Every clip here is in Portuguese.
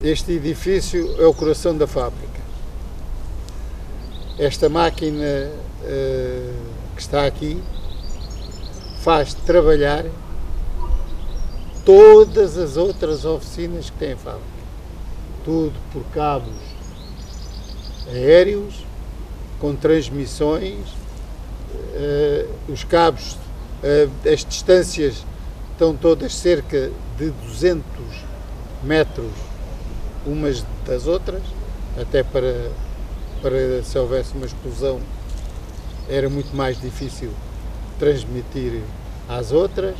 Este edifício é o coração da fábrica. Esta máquina que está aqui faz trabalhar todas as outras oficinas que tem a fábrica. Tudo por cabos aéreos, com transmissões, os cabos, as distâncias estão todas cerca de 200 metros umas das outras, até para se houvesse uma explosão era muito mais difícil transmitir às outras.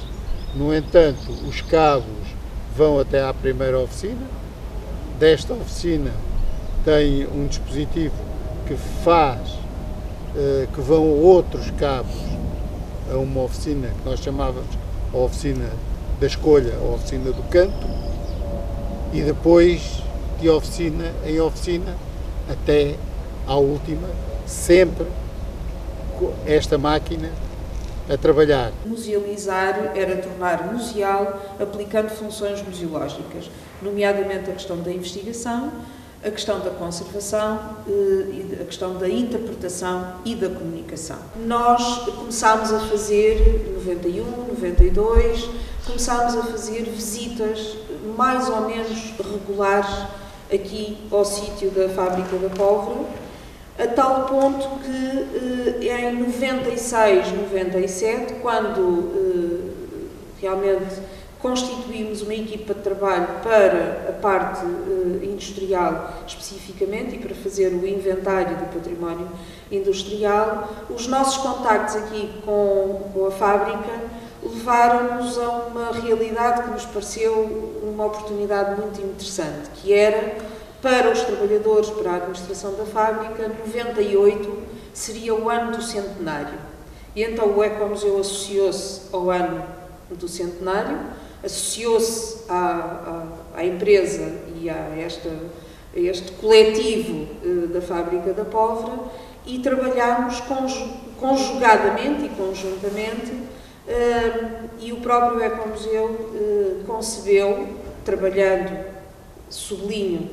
No entanto, os cabos vão até à primeira oficina. Desta oficina tem um dispositivo que faz que vão outros cabos a uma oficina que nós chamávamos a oficina da escolha, a oficina do canto, e depois de oficina em oficina até à última, sempre esta máquina a trabalhar. Musealizar era tornar museal aplicando funções museológicas, nomeadamente a questão da investigação, a questão da conservação, a questão da interpretação e da comunicação. Nós começámos a fazer, 91, 92, começámos a fazer visitas mais ou menos regulares aqui ao sítio da fábrica da pólvora, a tal ponto que em 96, 97, quando realmente constituímos uma equipa de trabalho para a parte industrial especificamente e para fazer o inventário do património industrial, os nossos contactos aqui com a fábrica levaram-nos a uma realidade que nos pareceu uma oportunidade muito interessante, que era, para os trabalhadores, para a administração da fábrica, 98 seria o ano do centenário. E então o Ecomuseu associou-se ao ano do centenário, associou-se à empresa e a este coletivo da fábrica da pólvora, e trabalhámos conjugadamente e conjuntamente. E o próprio Ecomuseu concebeu, trabalhando, sublinho,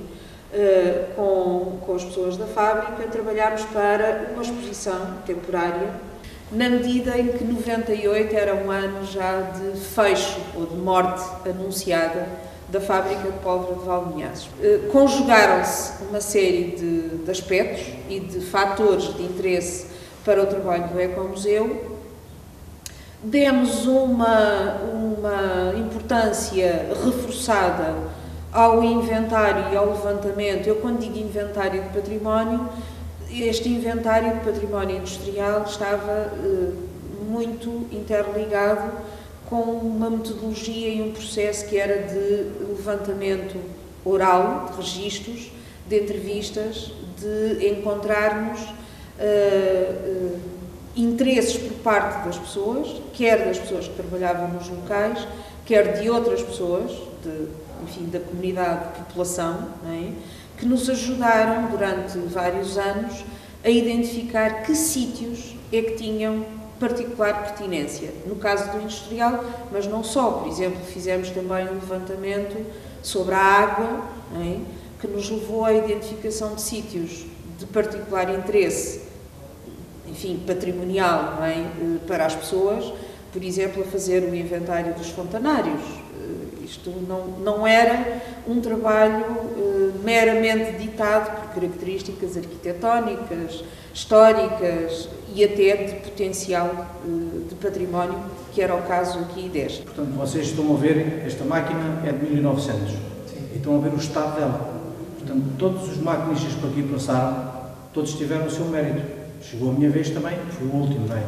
com as pessoas da fábrica, trabalhámos para uma exposição temporária, na medida em que 98 era um ano já de fecho ou de morte anunciada da fábrica de pólvora de Vale de Milhaços. Conjugaram-se uma série de aspectos e de fatores de interesse para o trabalho do Ecomuseu. Demos uma importância reforçada ao inventário e ao levantamento. Eu, quando digo inventário de património, este inventário de património industrial estava muito interligado com uma metodologia e um processo que era de levantamento oral, de registros, de entrevistas, de encontrarmos interesses por parte das pessoas, quer das pessoas que trabalhavam nos locais, quer de outras pessoas, enfim, da comunidade, de população, não é? Que nos ajudaram durante vários anos a identificar que sítios é que tinham particular pertinência. No caso do industrial, mas não só, por exemplo, fizemos também um levantamento sobre a água, não é? Que nos levou à identificação de sítios de particular interesse, enfim, patrimonial, não é? Para as pessoas, por exemplo, a fazer o inventário dos fontanários. Isto não era um trabalho meramente ditado por características arquitetónicas, históricas e até de potencial de património, que era o caso aqui deste. Portanto, vocês estão a ver, esta máquina é de 1900. Sim. E estão a ver o estado dela. Portanto, todos os maquinistas que aqui passaram, todos tiveram o seu mérito. Chegou a minha vez também, fui o último, não é?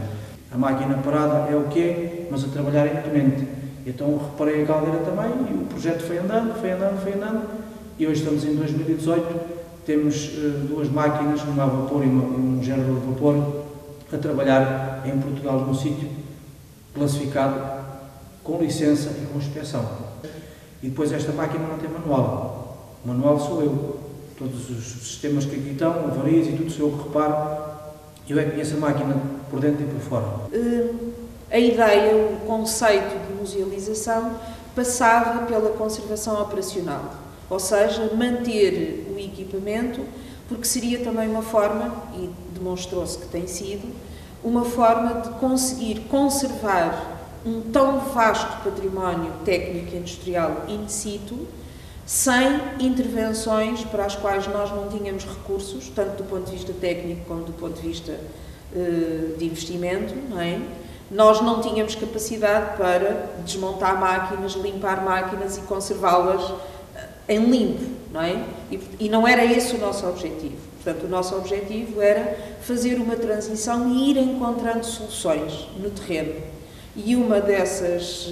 A máquina parada é o que é, mas a trabalhar é imponente. Então reparei a caldeira também e o projeto foi andando. E hoje estamos em 2018, temos duas máquinas, uma a vapor e um género de vapor, a trabalhar em Portugal num sítio classificado com licença e com inspeção. E depois esta máquina não tem manual. O manual sou eu. Todos os sistemas que aqui estão, avarias e tudo sou eu que reparo. Eu é que conheço a máquina por dentro e por fora. A ideia, o conceito de musealização, passava pela conservação operacional. ou seja, manter o equipamento, porque seria também uma forma, e demonstrou-se que tem sido, uma forma de conseguir conservar um tão vasto património técnico e industrial in situ, sem intervenções para as quais nós não tínhamos recursos, tanto do ponto de vista técnico como do ponto de vista de investimento, não é? Nós não tínhamos capacidade para desmontar máquinas, limpar máquinas e conservá-las em limpo, não é? E não era esse o nosso objetivo. Portanto, o nosso objetivo era fazer uma transição e ir encontrando soluções no terreno. E uma dessas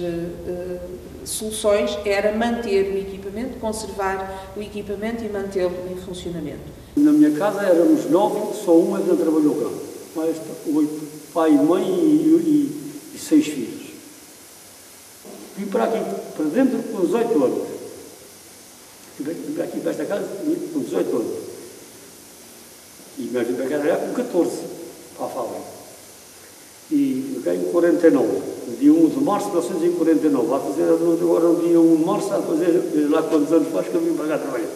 soluções era manter o equipamento, conservar o equipamento e mantê-lo em funcionamento. Na minha casa éramos 9, só uma que não trabalhou cá. Mais 8, pai, mãe e 6 filhos. Vim para aqui, para dentro, com 18 anos. Vim para aqui, para esta casa, com 18 anos. E mais vim para cá com 14, para a fábrica. E cá em 49, no dia 1 de março de 1949, vai fazer agora no dia 1 de março, vai fazer lá quantos anos faz que eu vim para cá trabalhar.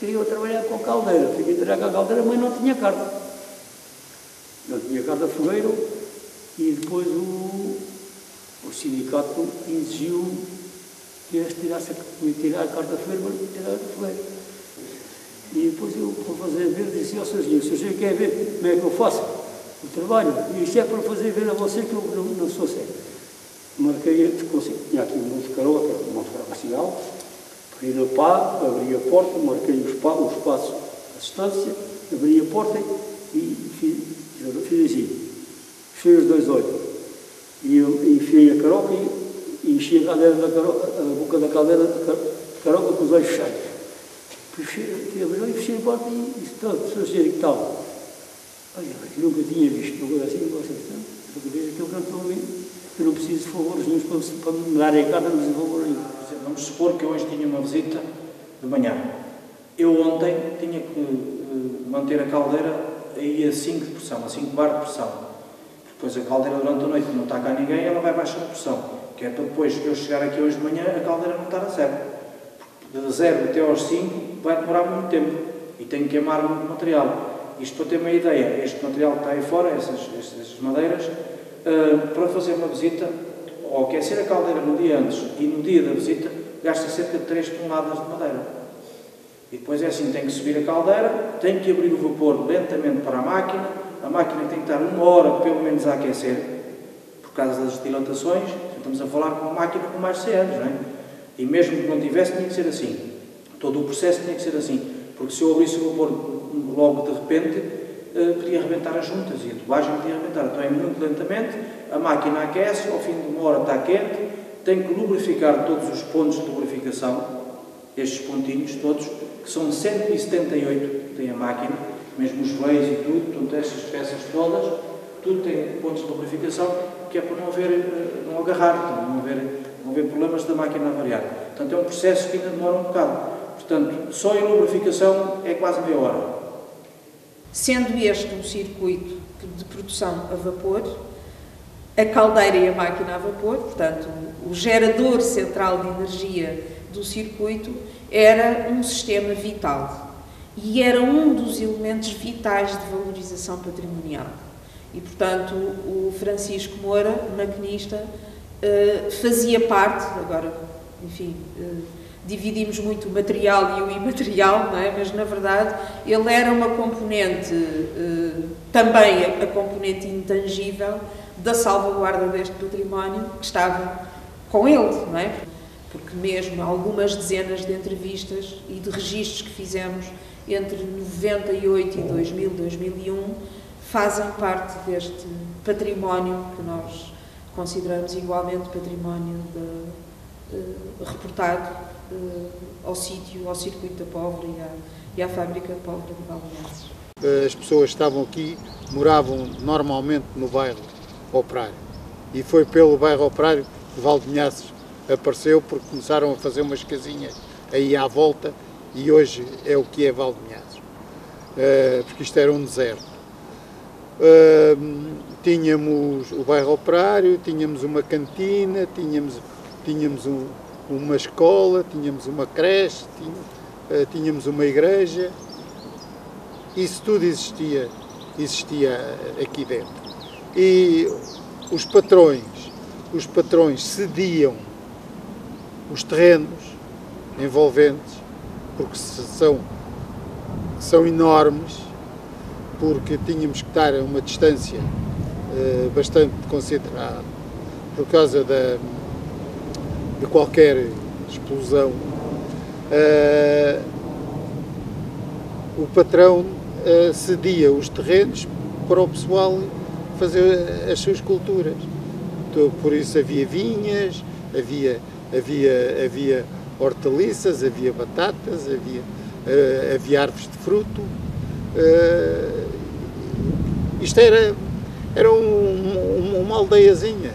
Queria trabalhar com a caldeira, fiquei a trabalhar com a caldeira, mas não tinha carta. Não tinha carta fogueiro e depois o sindicato exigiu que eles tirassem a carta fogueiro, mas não tiraram a fogueiro. E depois eu, para fazer ver, disse ao senhor quer ver como é que eu faço o trabalho, e isto é para fazer ver a você que eu não sou sério. Marquei, tinha aqui um escarote, uma fracacial, peguei no pá, abri a porta, marquei o espaço, a distância, abri a porta e fiz assim. Fechei os dois olhos. E eu enfiei a caroca e enchi a boca da caldeira da caroca com os olhos fechados. Fechei a porta e disse, Sr. Gerente, que tal? Olha, eu nunca tinha visto uma coisa assim, eu vejo aquilo que eu estou a ouvir, eu não preciso de favores nenhum para me darem a carta, não preciso de favor nenhum. Vamos supor que hoje tinha uma visita de manhã. Eu ontem tinha que manter a caldeira aí a 5 de pressão, a 5 bar de pressão. Depois a caldeira durante a noite não está cá ninguém, ela vai baixando a pressão. Que é para depois que eu chegar aqui hoje de manhã a caldeira não estar a 0. De 0 até aos 5 vai demorar muito tempo e tenho que queimar muito material. Isto para ter uma ideia, este material que está aí fora, essas madeiras, para fazer uma visita, ou aquecer a caldeira no dia antes e no dia da visita, gasta cerca de 3 toneladas de madeira. E depois é assim, tem que subir a caldeira, tem que abrir o vapor lentamente para a máquina tem que estar uma hora pelo menos a aquecer, por causa das dilatações, estamos a falar com uma máquina com mais de 100 anos, não é? E mesmo que não tivesse, tinha que ser assim. Todo o processo tinha que ser assim. Porque se eu abrisse o vapor logo de repente, podia arrebentar as juntas e a tubagem podia arrebentar. Então é muito lentamente, a máquina aquece, ao fim de uma hora está quente, tem que lubrificar todos os pontos de lubrificação, estes pontinhos todos, que são 178 que tem a máquina, mesmo os veios e tudo, portanto estas peças todas, tudo tem pontos de lubrificação, que é para não haver, não agarrar, não haver problemas da máquina a variar. Portanto é um processo que ainda demora um bocado. Portanto, só em lubrificação é quase meia hora. Sendo este um circuito de produção a vapor, a caldeira e a máquina a vapor, portanto, o gerador central de energia do circuito, era um sistema vital e era um dos elementos vitais de valorização patrimonial. E, portanto, o Francisco Moura, maquinista, fazia parte, agora, enfim, dividimos muito o material e o imaterial, não é? Mas na verdade ele era uma componente, também a componente intangível da salvaguarda deste património que estava com ele, não é? Porque mesmo algumas dezenas de entrevistas e de registros que fizemos entre 98 e 2000, 2001, fazem parte deste património que nós consideramos igualmente património reportado ao sítio, ao circuito da Póvoa e à fábrica Póvoa de Vale de Milhaços. As pessoas que estavam aqui moravam normalmente no bairro Operário e foi pelo bairro Operário que Vale de Milhaços apareceu, porque começaram a fazer umas casinhas aí à volta e hoje é o que é Vale de Milhaços, porque isto era um deserto. Tínhamos o bairro Operário, tínhamos uma cantina, tínhamos uma escola, tínhamos uma creche, tínhamos uma igreja, isso tudo existia aqui dentro. E os patrões cediam os terrenos envolventes, porque são enormes, porque tínhamos que estar a uma distância bastante considerada por causa de qualquer explosão. O patrão cedia os terrenos para o pessoal fazer as suas culturas. Então, por isso havia vinhas, havia hortaliças, havia batatas, havia árvores de fruto. Isto era uma aldeiazinha.